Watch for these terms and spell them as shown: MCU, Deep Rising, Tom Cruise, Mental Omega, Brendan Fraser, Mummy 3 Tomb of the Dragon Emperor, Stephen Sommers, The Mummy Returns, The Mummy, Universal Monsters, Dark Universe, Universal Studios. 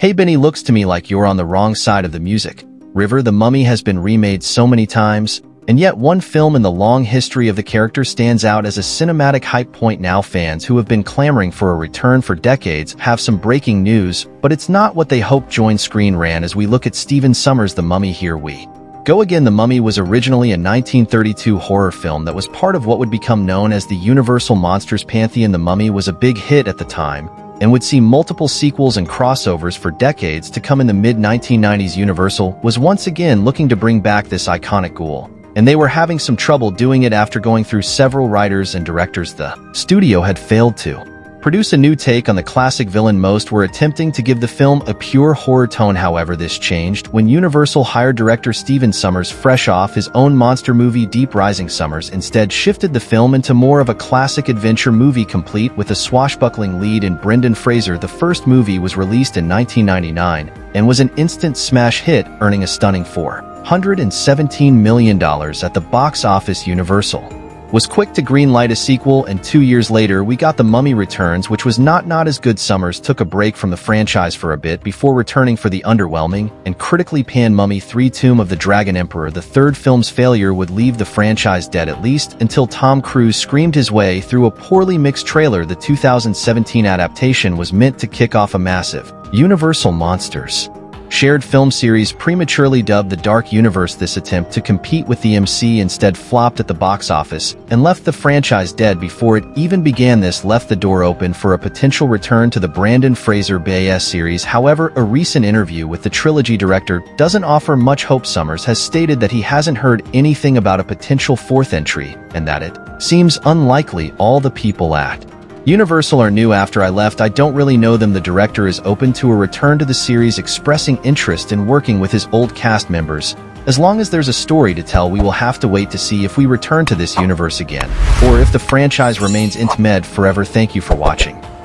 Hey Benny, looks to me like you're on the wrong side of the music. River, the mummy has been remade so many times, and yet one film in the long history of the character stands out as a cinematic hype point. Now fans who have been clamoring for a return for decades have some breaking news, but it's not what they hoped. Join Screen Rant as we look at Stephen Sommers' The Mummy. Here we go again. The Mummy was originally a 1932 horror film that was part of what would become known as the Universal Monsters pantheon. The Mummy was a big hit at the time, and would see multiple sequels and crossovers for decades to come. In the mid-1990s, Universal was once again looking to bring back this iconic ghoul, and they were having some trouble doing it. After going through several writers and directors, the studio had failed to produce a new take on the classic villain. Most were attempting to give the film a pure horror tone. However, this changed when Universal hired director Stephen Sommers. Fresh off his own monster movie Deep Rising, Sommers instead shifted the film into more of a classic adventure movie, complete with a swashbuckling lead in Brendan Fraser. The first movie was released in 1999 and was an instant smash hit, earning a stunning $417 million at the box office. Universal was quick to greenlight a sequel, and 2 years later we got The Mummy Returns, which was not as good. Sommers took a break from the franchise for a bit before returning for the underwhelming and critically panned Mummy 3: Tomb of the Dragon Emperor. The third film's failure would leave the franchise dead, at least until Tom Cruise screamed his way through a poorly mixed trailer. The 2017 adaptation was meant to kick off a massive Universal Monsters shared film series prematurely dubbed the Dark Universe. This attempt to compete with the MCU instead flopped at the box office and left the franchise dead before it even began. This left the door open for a potential return to the Brendan Fraser Bayes series. However, a recent interview with the trilogy director doesn't offer much hope. Sommers has stated that he hasn't heard anything about a potential fourth entry, and that it seems unlikely. All the people at Universal are new. After I left, I don't really know them. The director is open to a return to the series, expressing interest in working with his old cast members. As long as there's a story to tell, we will have to wait to see if we return to this universe again, or if the franchise remains intermed forever. Thank you for watching.